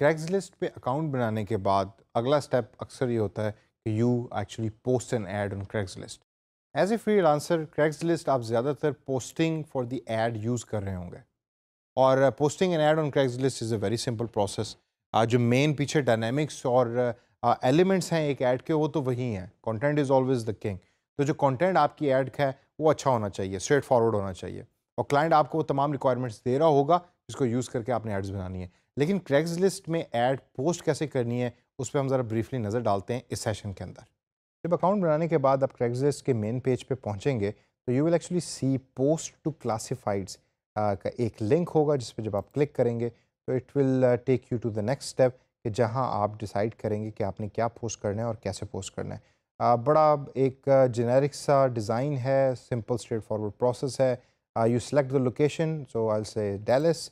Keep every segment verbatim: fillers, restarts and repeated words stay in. Craigslist पे account बनाने के बाद अगला स्टेप अक्सर ये होता है कि you actually post an ad on Craigslist। As a freelancer Craigslist आप ज़्यादातर posting for the ad use कर रहे होंगे, और posting an ad on Craigslist is a very simple process. जो मेन पीछे डायनेमिक्स और एलिमेंट्स uh, हैं एक ऐड के, वो तो वही हैं। Content is always the king. तो जो कंटेंट आपकी ऐड का है वो अच्छा होना चाहिए, स्ट्रेट फॉरवर्ड होना चाहिए, और क्लाइंट आपको वो तमाम रिक्वायरमेंट्स दे रहा होगा जिसको यूज़ करके आपने एड्स बनानी है। लेकिन Craigslist में ऐड पोस्ट कैसे करनी है उस पर हम ज़रा ब्रीफली नज़र डालते हैं इस सेशन के अंदर। जब अकाउंट बनाने के बाद आप Craigslist के मेन पेज पे पहुँचेंगे तो you will actually see post to classifieds का एक लिंक होगा, जिस पर जब आप क्लिक करेंगे तो it will take you to the next step, कि जहां आप डिसाइड करेंगे कि आपने क्या पोस्ट करना है और कैसे पोस्ट करना है। आ, बड़ा एक जेनेरिक सा डिज़ाइन है, सिंपल स्ट्रेट फॉरवर्ड प्रोसेस है। You select the location, so I will say Dallas,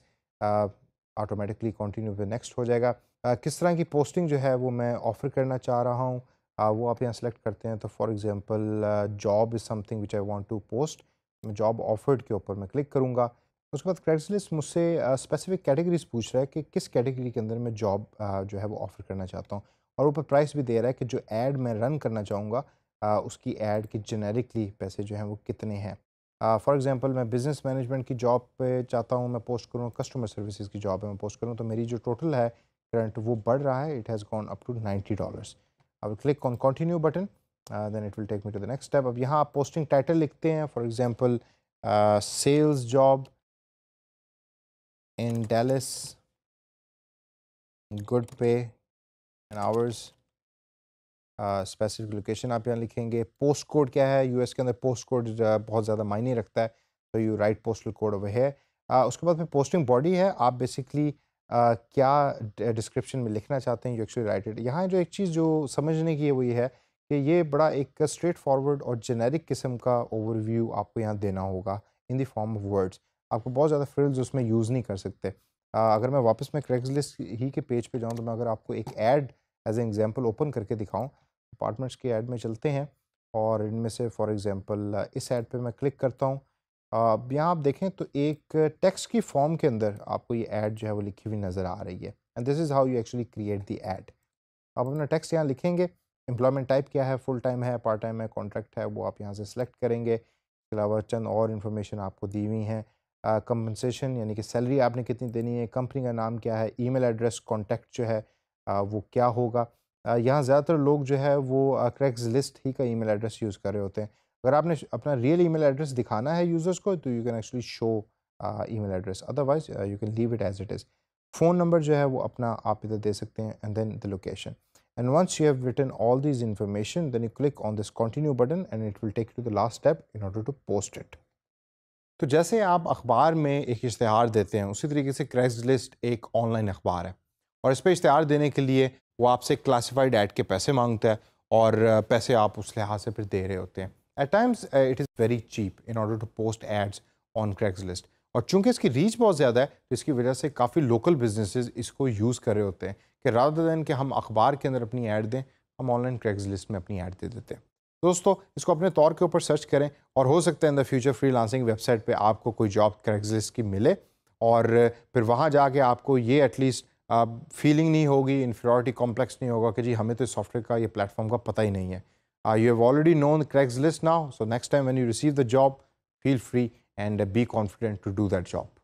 automatically continue पे नेक्स्ट हो जाएगा। आ, किस तरह की पोस्टिंग जो है वो मैं ऑफ़र करना चाह रहा हूँ, वो आप यहाँ सेलेक्ट करते हैं। तो for example job is something which I want to post, मैं जॉब ऑफर्ड के ऊपर मैं क्लिक करूँगा। उसके बाद Craigslist मुझसे स्पेसिफिक कैटेगरीज पूछ रहा है कि किस कैटेगरी के अंदर मैं जॉब uh, जो है वो ऑफ़र करना चाहता हूँ, और ऊपर प्राइस भी दे रहा है कि जो ऐड मैं रन करना चाहूँगा uh, उसकी ऐड के जेनेरिकली पैसे जो हैं वो कितने हैं। फॉर uh, एग्जांपल मैं बिज़नेस मैनेजमेंट की जॉब पे चाहता हूँ मैं पोस्ट करूँ, कस्टमर सर्विसेज की जॉब है मैं पोस्ट करूँ, तो मेरी जो टोटल है करंट वो बढ़ रहा है। It has gone up to ninety dollars. I will click on continue button, then it will take me to the next step. अब यहाँ आप पोस्टिंग टाइटल लिखते हैं, for example sales job in Dallas, good pay and hours, uh, specific location आप यहाँ लिखेंगे। Post code क्या है, यूएस के अंदर पोस्ट कोड बहुत ज़्यादा मायने रखता है, तो you write postal code over here. उसके बाद फिर पोस्टिंग बॉडी है, आप बेसिकली uh, क्या डिस्क्रिप्शन में लिखना चाहते हैं, यू एक्चुअली राइट इट। यहाँ जो एक चीज़ जो समझने की है वो ये है कि ये बड़ा एक स्ट्रेट फॉरवर्ड और जेनेरिक किस्म का ओवरव्यू आपको यहाँ देना होगा in the form of words. आपको बहुत ज़्यादा फ्रिल्स उसमें यूज़ नहीं कर सकते। आ, अगर मैं वापस में Craigslist ही के पेज पे जाऊँ तो मैं अगर आपको एक ad as an example open करके दिखाऊँ, अपार्टमेंट्स के ऐड में चलते हैं, और इनमें से फॉर एग्जांपल इस ऐड पे मैं क्लिक करता हूँ। अब यहाँ आप देखें तो एक टेक्स्ट की फॉर्म के अंदर आपको ये ऐड जो है वो लिखी हुई नज़र आ रही है, and this is how you actually create the ad. आप अपना टेक्स्ट यहाँ लिखेंगे, एम्प्लॉयमेंट टाइप क्या है, फुल टाइम है, पार्ट टाइम है, कॉन्ट्रैक्ट है, वो आप यहाँ से सिलेक्ट करेंगे। इसके अलावा चंद और इन्फॉर्मेशन आपको दी हुई हैं, कंपनसेशन uh, यानी कि सैलरी आपने कितनी देनी है, कंपनी का नाम क्या है, ईमेल एड्रेस, कॉन्टैक्ट जो है uh, वो क्या होगा। uh, यहाँ ज़्यादातर लोग जो है वो Craigslist ही का ईमेल एड्रेस यूज़ कर रहे होते हैं। अगर आपने अपना रियल ईमेल एड्रेस दिखाना है यूज़र्स को तो you can actually show email address, otherwise you can leave it as it is. Phone number जो है वो अपना आप इधर दे सकते हैं, and then the location. And once you have written all this information then you click on this continue button and it will take you to the last step in order to post it. तो जैसे आप अखबार में एक इश्तहार देते हैं, उसी तरीके से Craigslist एक ऑनलाइन अखबार है, और इस पर इश्तहार देने के लिए वो आपसे क्लासिफाइड ऐड के पैसे मांगता है, और पैसे आप उस लिहाज से फिर दे रहे होते हैं। At times it is very cheap in order to post ads on Craigslist, और चूंकि इसकी रीच बहुत ज़्यादा है तो इसकी वजह से काफ़ी लोकल बिजनेसेस इसको यूज़ कर रहे होते हैं, कि रादर दैन कि हम अखबार के अंदर अपनी ऐड दें, हम ऑनलाइन Craigslist में अपनी ऐड दे देते हैं। दोस्तों इसको अपने तौर के ऊपर सर्च करें, और हो सकता है in the future freelancing website पे आपको कोई जॉब Craigslist की मिले, और फिर वहाँ जाके आपको ये एटलीस्ट फीलिंग नहीं होगी, इन्फीरियॉरिटी कॉम्प्लेक्स नहीं होगा कि जी हमें तो इस सॉफ्टवेयर का, ये प्लेटफॉर्म का पता ही नहीं है। You have already known Craigslist now, so next time when you receive the job feel free and be confident to do that job.